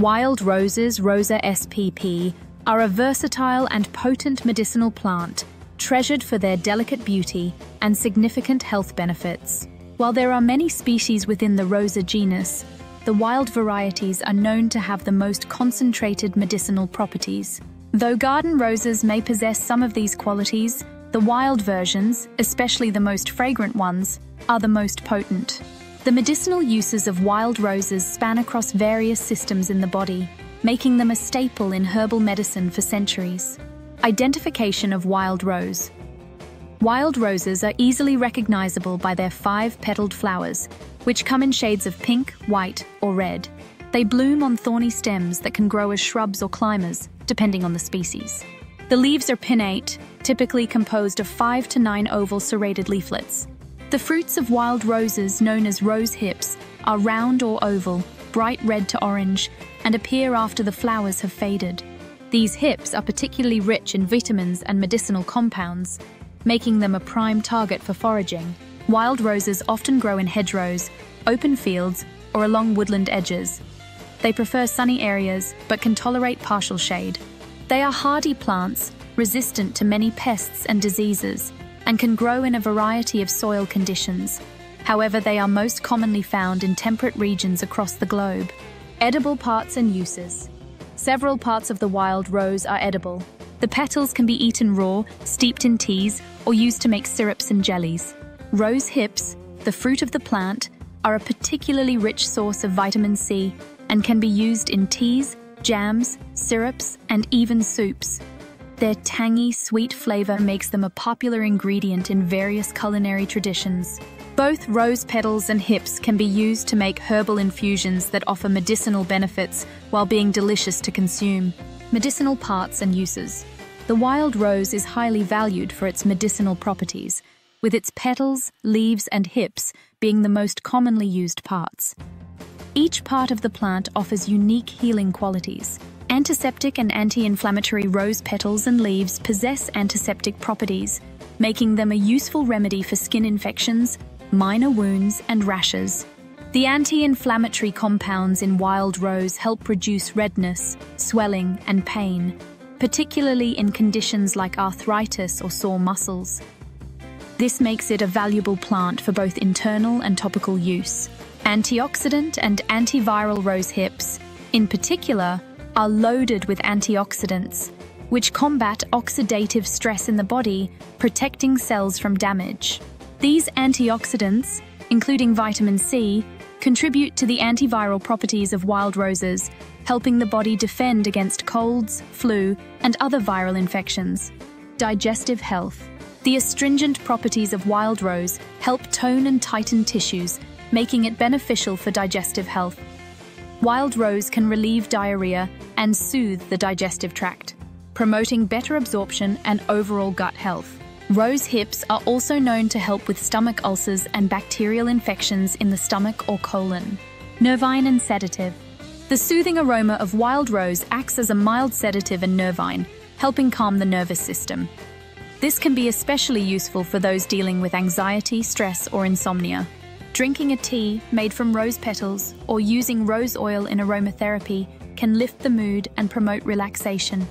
Wild roses, Rosa spp, are a versatile and potent medicinal plant, treasured for their delicate beauty and significant health benefits. While there are many species within the Rosa genus, the wild varieties are known to have the most concentrated medicinal properties. Though garden roses may possess some of these qualities, the wild versions, especially the most fragrant ones, are the most potent. The medicinal uses of wild roses span across various systems in the body, making them a staple in herbal medicine for centuries. Identification of wild rose. Wild roses are easily recognizable by their 5-petaled flowers, which come in shades of pink, white, or red. They bloom on thorny stems that can grow as shrubs or climbers, depending on the species. The leaves are pinnate, typically composed of 5 to 9 oval serrated leaflets. The fruits of wild roses, known as rose hips, are round or oval, bright red to orange, and appear after the flowers have faded. These hips are particularly rich in vitamins and medicinal compounds, making them a prime target for foraging. Wild roses often grow in hedgerows, open fields, or along woodland edges. They prefer sunny areas, but can tolerate partial shade. They are hardy plants, resistant to many pests and diseases, and can grow in a variety of soil conditions. However, they are most commonly found in temperate regions across the globe. Edible parts and uses. Several parts of the wild rose are edible. The petals can be eaten raw, steeped in teas, or used to make syrups and jellies. Rose hips, the fruit of the plant, are a particularly rich source of vitamin C and can be used in teas, jams, syrups, and even soups. Their tangy, sweet flavor makes them a popular ingredient in various culinary traditions. Both rose petals and hips can be used to make herbal infusions that offer medicinal benefits while being delicious to consume. Medicinal parts and uses. The wild rose is highly valued for its medicinal properties, with its petals, leaves, and hips being the most commonly used parts. Each part of the plant offers unique healing qualities. Antiseptic and anti-inflammatory. Rose petals and leaves possess antiseptic properties, making them a useful remedy for skin infections, minor wounds, and rashes. The anti-inflammatory compounds in wild rose help reduce redness, swelling, and pain, particularly in conditions like arthritis or sore muscles. This makes it a valuable plant for both internal and topical use. Antioxidant and antiviral. Rose hips, in particular, are loaded with antioxidants, which combat oxidative stress in the body, protecting cells from damage. These antioxidants, including vitamin C, contribute to the antiviral properties of wild roses, helping the body defend against colds, flu, and other viral infections. Digestive health. The astringent properties of wild rose help tone and tighten tissues, making it beneficial for digestive health. Wild rose can relieve diarrhea and soothe the digestive tract, promoting better absorption and overall gut health. Rose hips are also known to help with stomach ulcers and bacterial infections in the stomach or colon. Nervine and sedative. The soothing aroma of wild rose acts as a mild sedative and nervine, helping calm the nervous system. This can be especially useful for those dealing with anxiety, stress, or insomnia. Drinking a tea made from rose petals or using rose oil in aromatherapy can lift the mood and promote relaxation.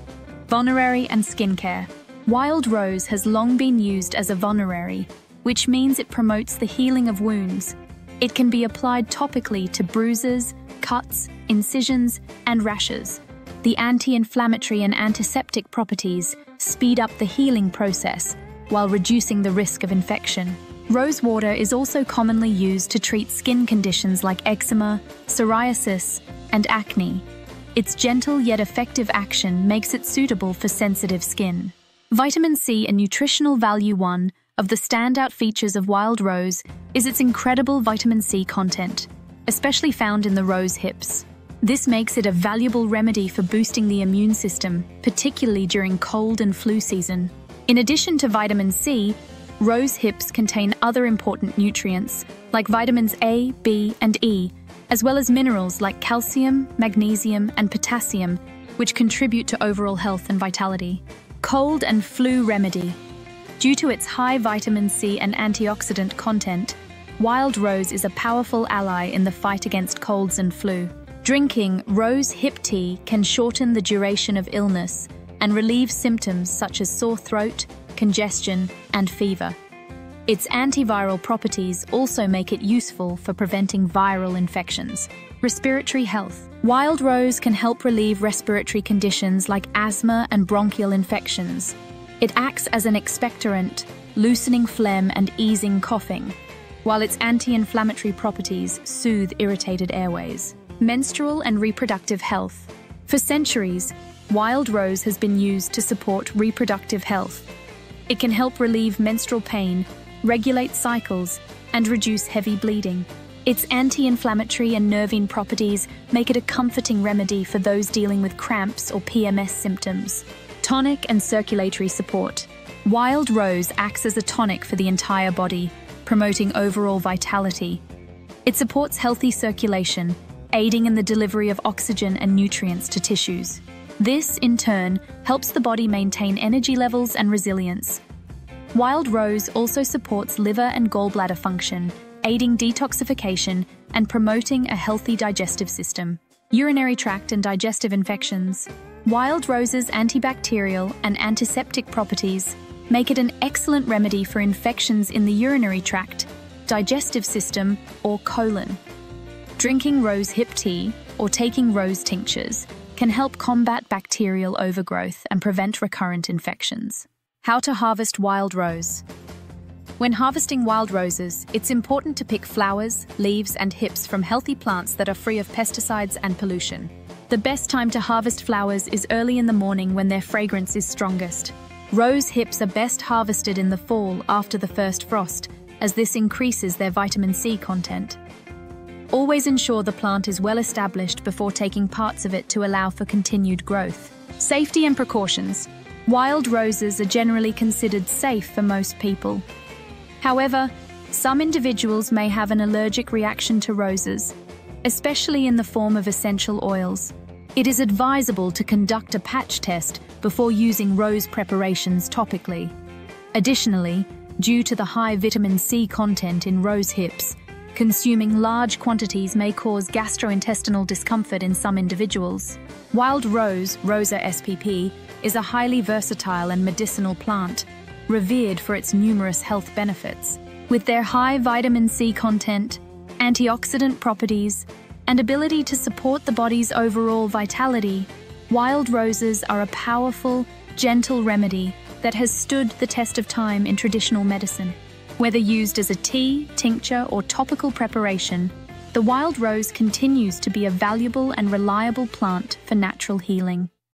Vulnerary and skincare. Wild rose has long been used as a vulnerary, which means it promotes the healing of wounds. It can be applied topically to bruises, cuts, incisions, and rashes. The anti-inflammatory and antiseptic properties speed up the healing process while reducing the risk of infection. Rose water is also commonly used to treat skin conditions like eczema, psoriasis, and acne. Its gentle yet effective action makes it suitable for sensitive skin. Vitamin C and nutritional value. One of the standout features of wild rose is its incredible vitamin C content, especially found in the rose hips. This makes it a valuable remedy for boosting the immune system, particularly during cold and flu season. In addition to vitamin C, rose hips contain other important nutrients like vitamins A, B, and E, as well as minerals like calcium, magnesium, and potassium, which contribute to overall health and vitality. Cold and flu remedy. Due to its high vitamin C and antioxidant content, wild rose is a powerful ally in the fight against colds and flu. Drinking rose hip tea can shorten the duration of illness and relieve symptoms such as sore throat, congestion, and fever. Its antiviral properties also make it useful for preventing viral infections. Respiratory health. Wild rose can help relieve respiratory conditions like asthma and bronchial infections. It acts as an expectorant, loosening phlegm and easing coughing, while its anti-inflammatory properties soothe irritated airways. Menstrual and reproductive health. For centuries, wild rose has been used to support reproductive health. It can help relieve menstrual pain, regulate cycles, and reduce heavy bleeding. Its anti-inflammatory and nervine properties make it a comforting remedy for those dealing with cramps or PMS symptoms. Tonic and circulatory support. Wild rose acts as a tonic for the entire body, promoting overall vitality. It supports healthy circulation, aiding in the delivery of oxygen and nutrients to tissues. This, in turn, helps the body maintain energy levels and resilience. Wild rose also supports liver and gallbladder function, aiding detoxification and promoting a healthy digestive system. Urinary tract and digestive infections. Wild rose's antibacterial and antiseptic properties make it an excellent remedy for infections in the urinary tract, digestive system, or colon. Drinking rose hip tea or taking rose tinctures can help combat bacterial overgrowth and prevent recurrent infections. How to harvest wild rose. When harvesting wild roses, it's important to pick flowers, leaves, and hips from healthy plants that are free of pesticides and pollution. The best time to harvest flowers is early in the morning when their fragrance is strongest. Rose hips are best harvested in the fall after the first frost, as this increases their vitamin C content. Always ensure the plant is well established before taking parts of it to allow for continued growth. Safety and precautions. Wild roses are generally considered safe for most people. However, some individuals may have an allergic reaction to roses, especially in the form of essential oils. It is advisable to conduct a patch test before using rose preparations topically. Additionally, due to the high vitamin C content in rose hips, consuming large quantities may cause gastrointestinal discomfort in some individuals. Wild rose, Rosa spp, is a highly versatile and medicinal plant, revered for its numerous health benefits. With their high vitamin C content, antioxidant properties, and ability to support the body's overall vitality, wild roses are a powerful, gentle remedy that has stood the test of time in traditional medicine. Whether used as a tea, tincture, or topical preparation, the wild rose continues to be a valuable and reliable plant for natural healing.